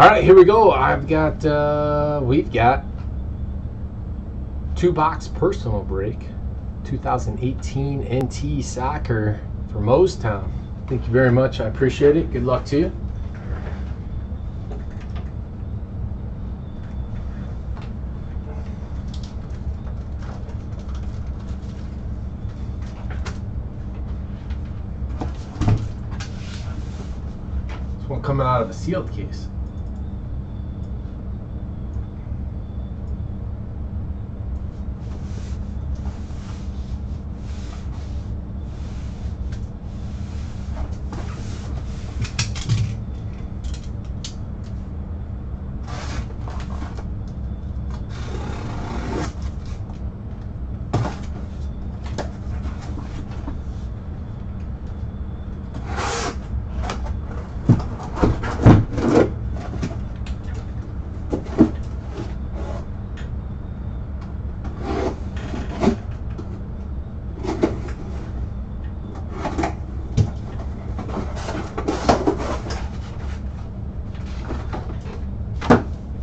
All right, here we go. We've got two-box personal break, 2018 NT Soccer for Mostown. Thank you very much. I appreciate it. Good luck to you. This one coming out of a sealed case.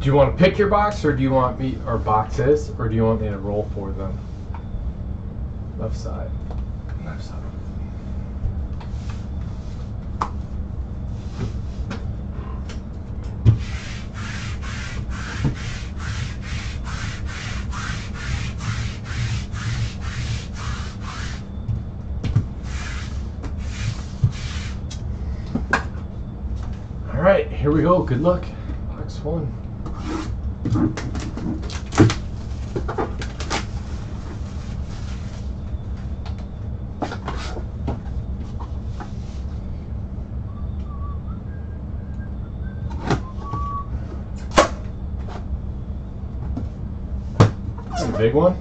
Do you want to pick your box, or do you want me, or boxes, or do you want me to roll for them? Left side. Left side. All right, here we go. Good luck. Box one. That's a big one.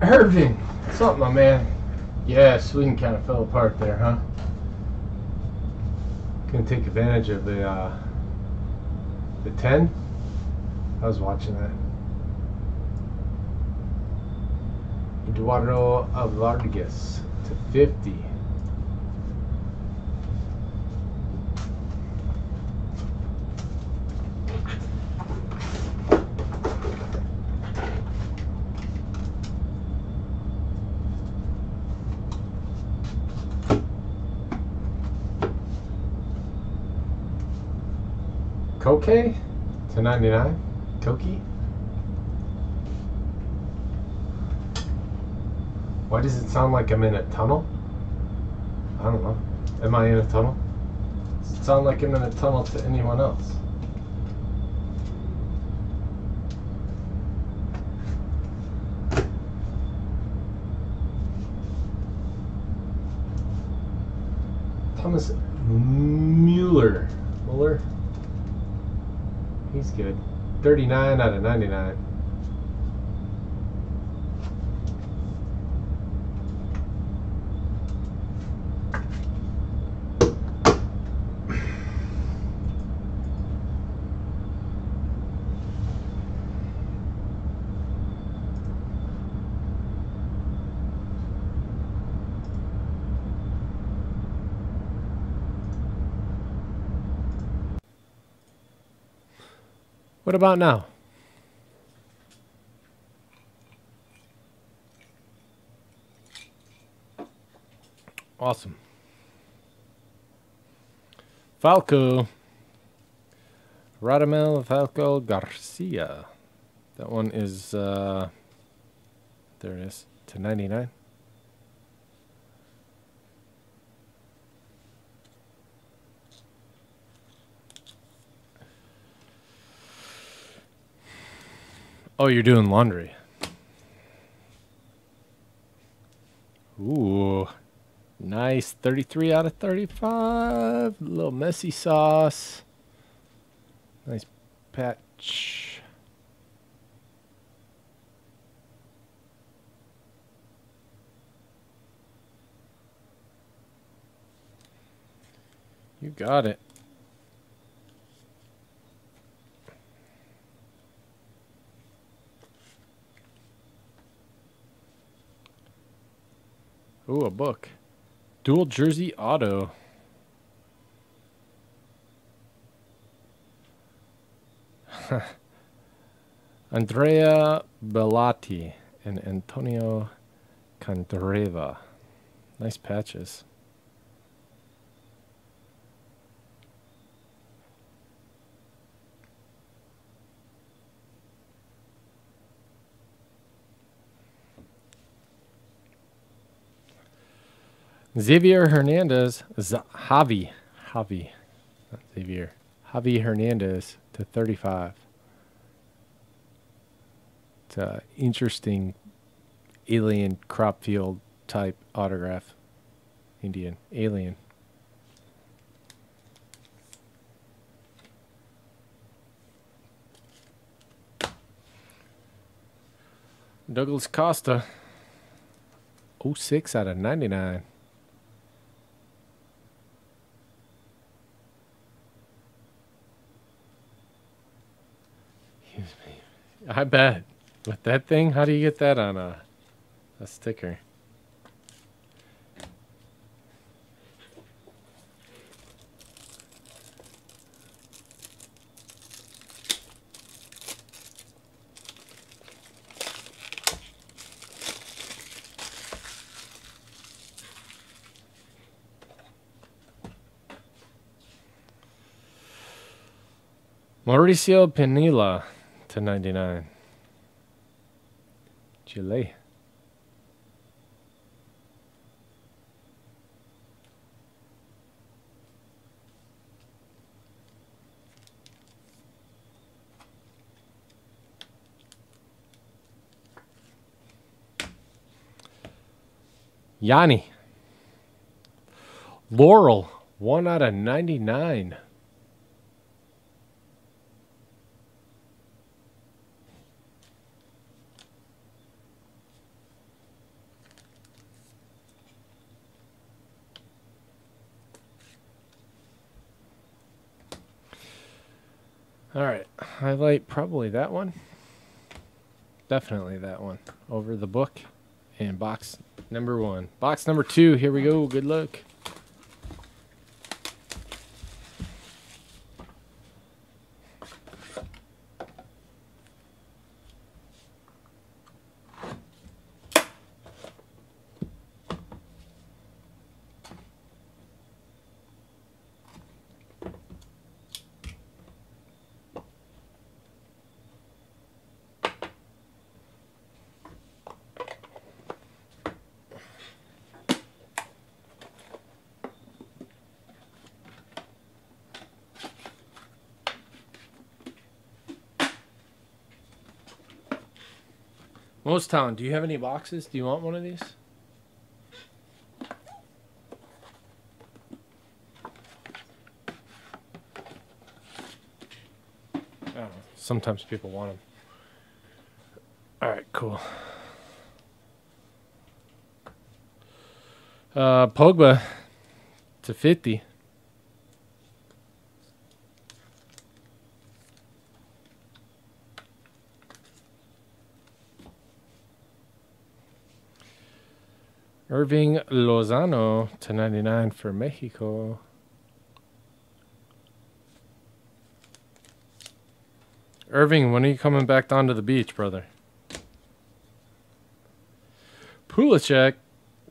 Irving, what's up, my man? Yeah, Sweden kind of fell apart there, huh? Couldn't take advantage of the 10. I was watching that. Eduardo Alargas to 50. Okay, to 99, Toki. Why does it sound like I'm in a tunnel? I don't know. Am I in a tunnel? Does it sound like I'm in a tunnel to anyone else? Thomas Mueller. Mueller? He's good. 39 out of 99. What about now? Awesome. Falco Radamel Falco Garcia. That one is there it is, to 99. Oh, you're doing laundry. Ooh, nice. 33 out of 35. A little messy sauce. Nice patch. You got it. Ooh, a book. Dual jersey auto. Andrea Bellotti and Antonio Candreva. Nice patches. Xavier Hernandez, Javi Hernandez to 35. It's an interesting alien crop field type autograph. Indian, alien. Douglas Costa, 06 out of 99. I bet. With that thing, how do you get that on a sticker? Mauricio Pinilla. To 99. Chile. Yanni Laurel, 1 out of 99. All right, highlight probably that one. Definitely that one over the book and box number 1. Box number 2, here we go, good luck. Most Town, do you have any boxes? Do you want one of these? I don't know. Sometimes people want them. All right, cool. Pogba to 50. Irving Lozano to 99 for Mexico. Irving, when are you coming back down to the beach, brother? Pulisic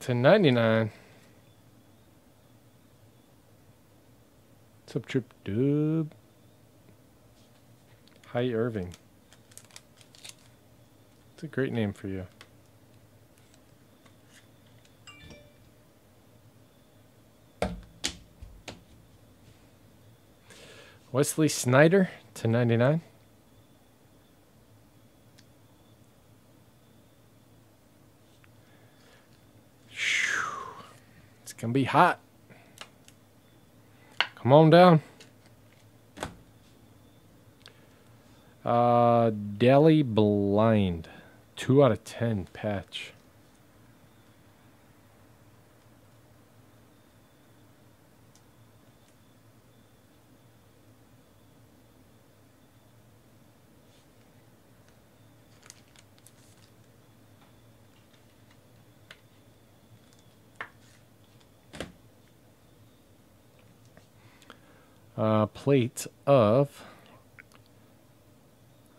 to 99. What's up, Trip Dub? Hi, Irving. It's a great name for you. Wesley Snyder to 99. can be hot. Come on down. Daley Blind. 2/10 patch. Plate of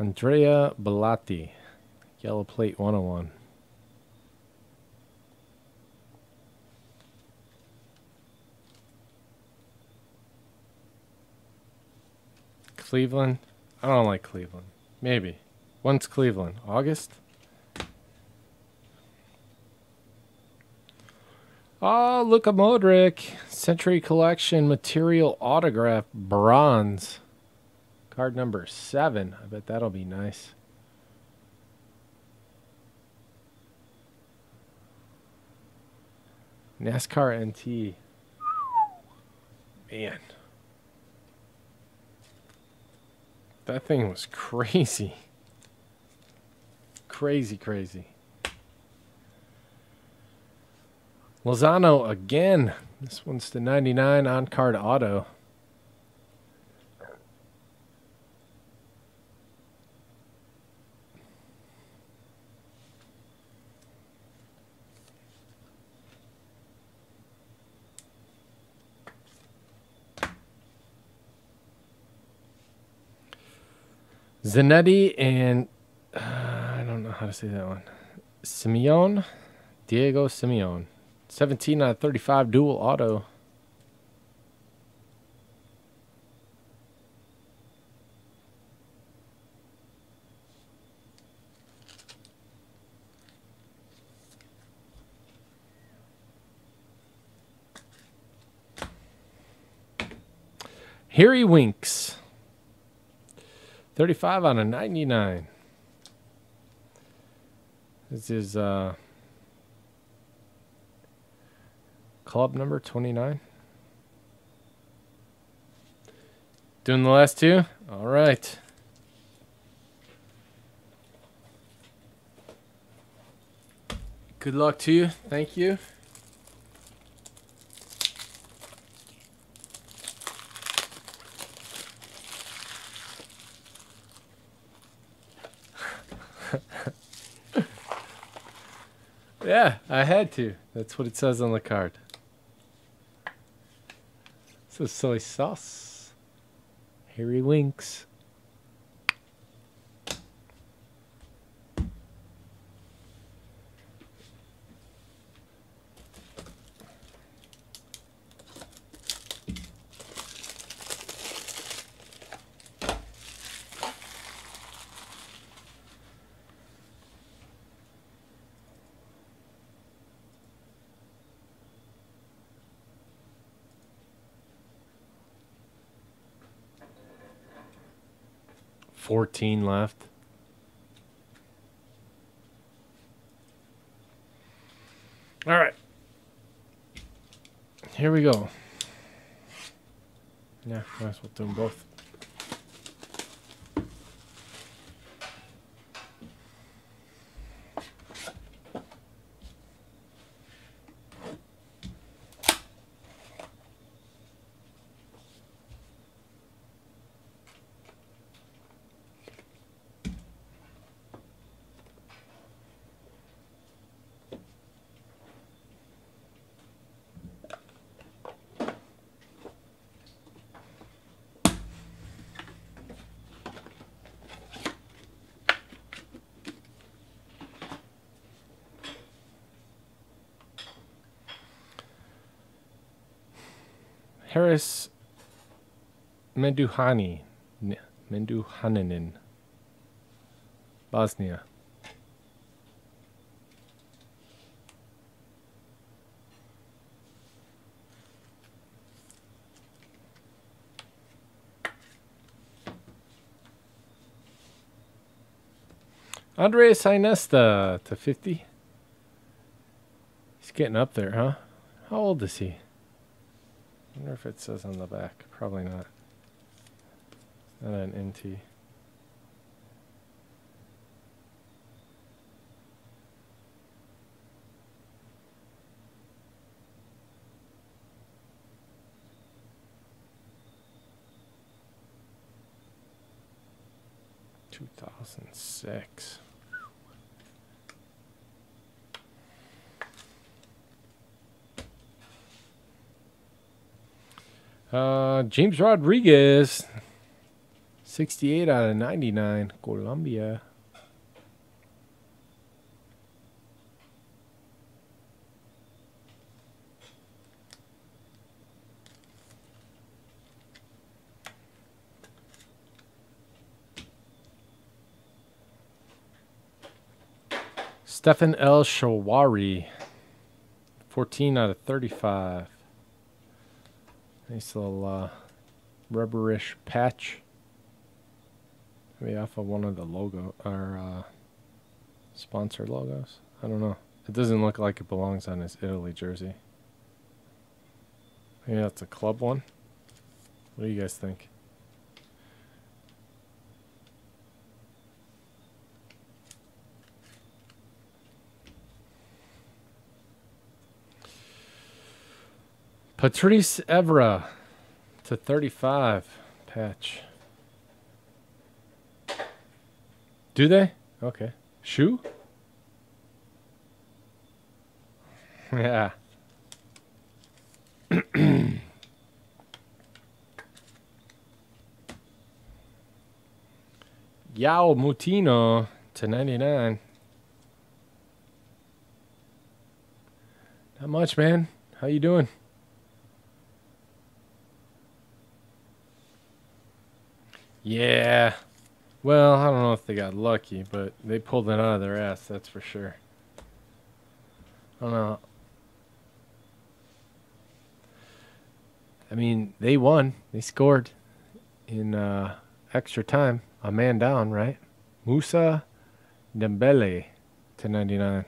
Andrea Bellotti, yellow plate 101. Cleveland. I don't like Cleveland. Maybe. When's Cleveland? August? Oh, Luka Modric. Century Collection Material Autograph Bronze. Card number 7. I bet that'll be nice. NASCAR NT. Man. That thing was crazy. Crazy, crazy. Lozano again. This one's the 99 on card auto. Zanetti and I don't know how to say that one. Simeone, Diego Simeone. 17/35 dual auto. Harry Winks. 35/99. This is club number 29. Doing the last two? All right. Good luck to you. Thank you. Yeah, I had to. That's what it says on the card. So soy sauce. Harry Winks. Left. All right. Here we go. Yeah, might as well do them both. Paris Menduhani, Menduhaninen, Bosnia. Andreas Inesta to 50. He's getting up there, huh? How old is he? I wonder if it says on the back. Probably not. Not an NT. Six. James Rodriguez, 68 out of 99, Colombia. Stephan El Shaarawy, 14 out of 35. Nice little rubberish patch. Maybe off of one of the logo or sponsor logos. I don't know. It doesn't look like it belongs on his Italy jersey. Maybe that's a club one. What do you guys think? Patrice Evra to 35 patch. Do they? Okay. Shoe? Yeah. João Moutinho to 99. Not much, man. How you doing? Yeah, well, I don't know if they got lucky, but they pulled it out of their ass, that's for sure. I don't know. I mean, they won. They scored in extra time. A man down, right? Moussa Dembélé to 99.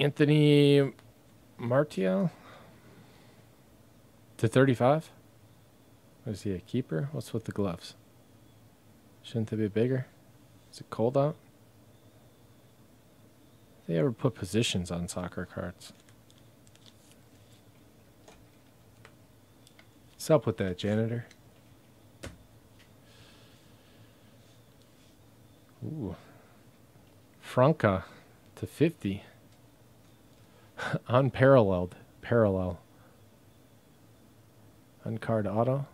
Anthony Martial to 35. Is he a keeper? What's with the gloves? Shouldn't they be bigger? Is it cold out? They ever put positions on soccer cards? What's up with that, janitor? Ooh. Franca to 50. Unparalleled. Parallel. Uncard auto.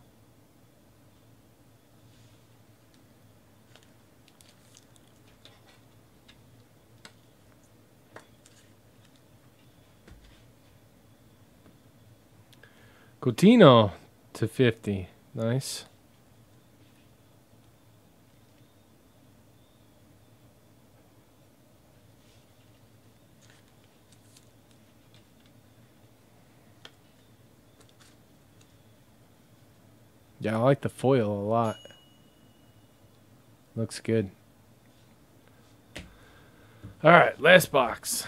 Coutinho to 50. Nice. Yeah, I like the foil a lot. Looks good. All right, last box.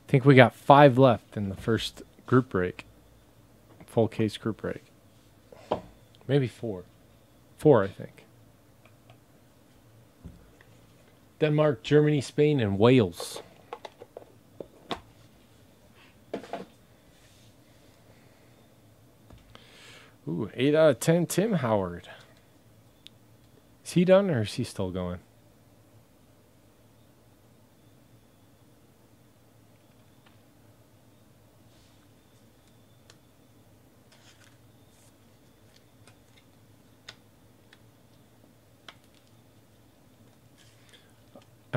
I think we got 5 left in the first group break. Full case group break. Maybe 4. 4, I think. Denmark, Germany, Spain, and Wales. Ooh, 8 out of 10, Tim Howard. Is he done or is he still going?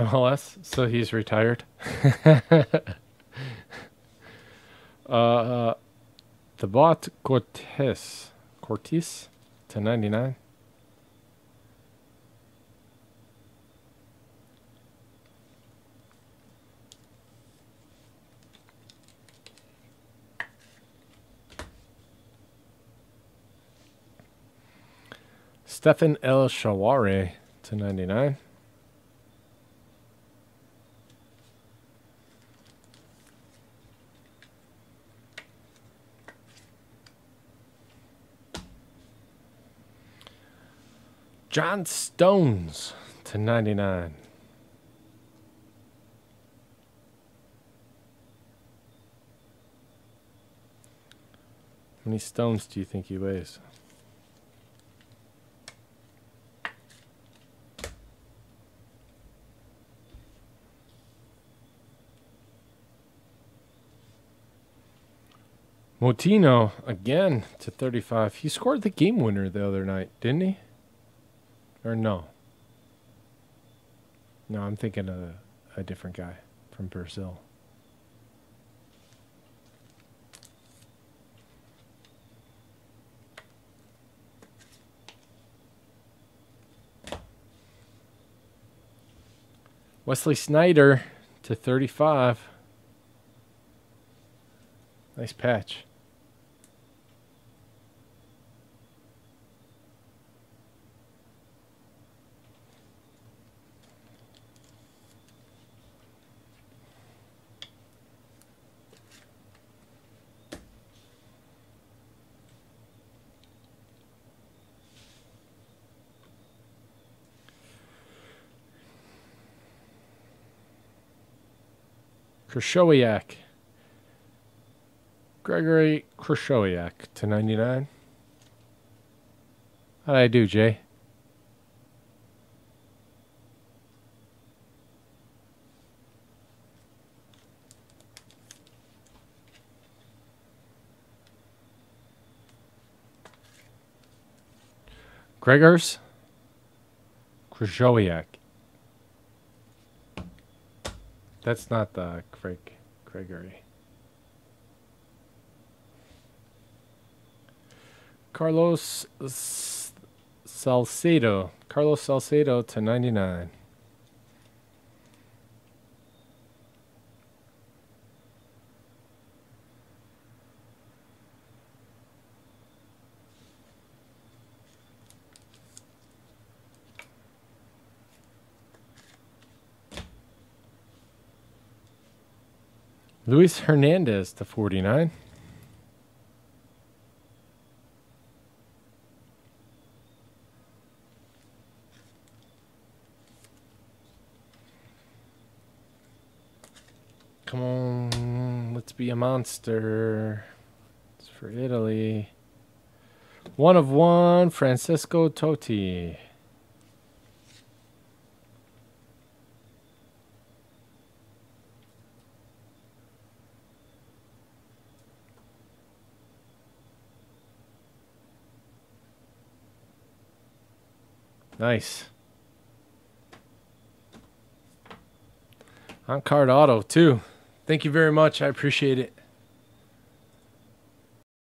MLS, so he's retired. Thibaut Cortes /99. Stephan El Shaarawy /99. John Stones /99. How many stones do you think he weighs? Moutinho again /35. He scored the game winner the other night, didn't he? Or no? No, I'm thinking of a different guy from Brazil. Wesley Snyder /35. Nice patch. Krychowiak. Grzegorz Krychowiak /99. How'd I do, Jay? Grzegorz Krychowiak. That's not the Gregory. Carlos Salcedo. Carlos Salcedo /99. Luis Hernandez /49. Come on, let's be a monster. It's for Italy. 1/1, Francesco Totti. Nice. On card auto, too. Thank you very much. I appreciate it.